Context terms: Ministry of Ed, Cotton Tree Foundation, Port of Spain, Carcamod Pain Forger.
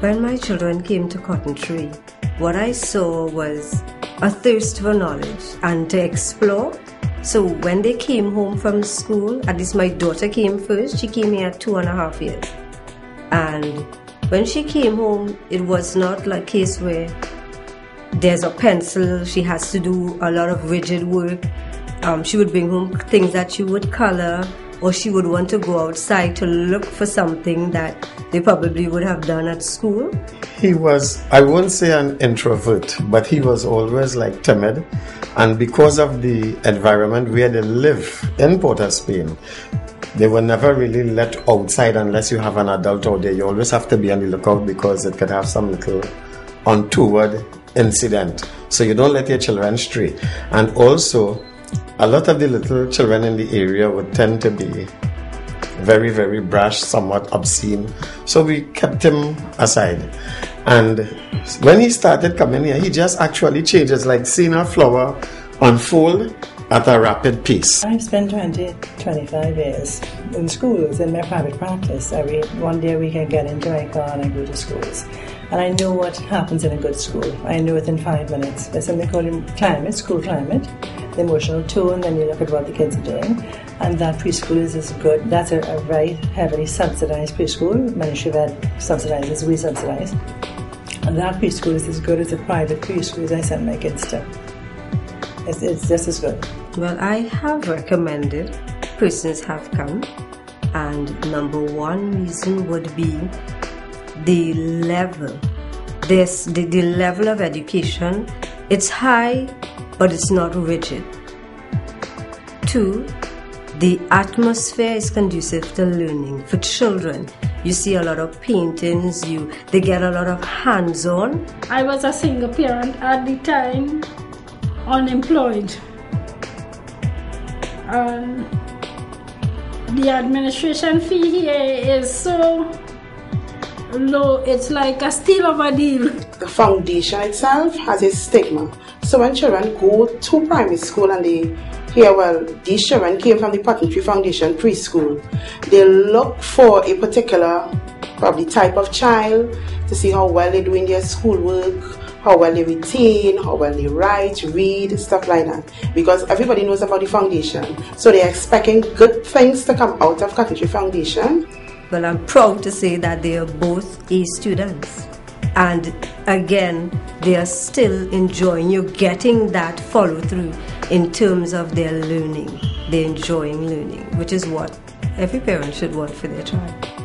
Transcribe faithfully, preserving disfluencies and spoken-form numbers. When my children came to Cotton Tree, what I saw was a thirst for knowledge and to explore. So when they came home from school, at least my daughter came first, she came here at two and a half years. And when she came home, it was not like a case where there's a pencil, she has to do a lot of rigid work. Um, she would bring home things that she would color, or she would want to go outside to look for something that they probably would have done at school. He was, I won't say an introvert, but he was always like timid. And because of the environment where they live in Port of Spain, they were never really let outside unless you have an adult out there. You always have to be on the lookout because it could have some little untoward incident. So you don't let your children stray. And also, a lot of the little children in the area would tend to be very, very brash, somewhat obscene. So we kept him aside. And when he started coming here, he just actually changes, like seeing a flower unfold at a rapid pace. I've spent twenty, twenty-five years in schools, in my private practice. Every one day a week I get into my car and I go to schools. And I know what happens in a good school. I know within five minutes. There's something called climate, school climate. The emotional tone, and you look at what the kids are doing, and that preschool is as good. That's a, a very heavily subsidized preschool. Ministry of Ed subsidizes, we subsidize, and that preschool is as good as the private preschools I send my kids to. It's, it's just as good. Well, I have recommended persons have come, and number one reason would be the level. This the, the level of education. It's high, but it's not rigid. Two, the atmosphere is conducive to learning. For children, you see a lot of paintings, you they get a lot of hands-on. I was a single parent at the time, unemployed. Um, the administration fee here is so low, it's like a steal of a deal. The foundation itself has a stigma. So when children go to primary school and they hear, well, these children came from the Cotton Tree Foundation preschool, they look for a particular, probably type of child to see how well they do in their schoolwork, how well they retain, how well they write, read, stuff like that. Because everybody knows about the foundation. So they're expecting good things to come out of Cotton Tree Foundation. Well, I'm proud to say that they are both A students. And again, they are still enjoying, you're getting that follow through in terms of their learning. They're enjoying learning, which is what every parent should want for their child.